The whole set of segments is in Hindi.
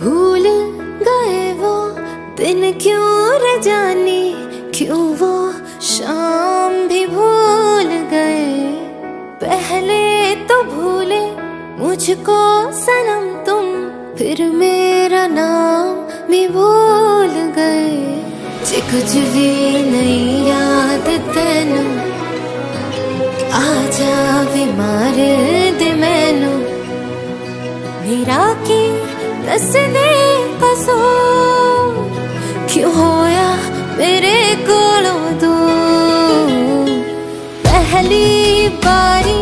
भूल गए वो दिन क्यों न जाने, क्यों वो शाम भी भूल गए। पहले तो भूले मुझको सनम तुम, फिर मेरा नाम भी भूल गए। जे कुछ भी नहीं याद तेनू, आजा भी मार दे मैनू। मेरा की दसने कसो क्यों होया मेरे कोलों दूर। पहली बारी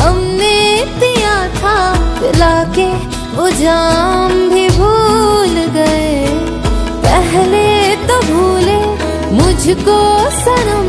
हमने पिया था, पिला के वो जाम भी भूल गए। पहले तो भूले मुझको सनम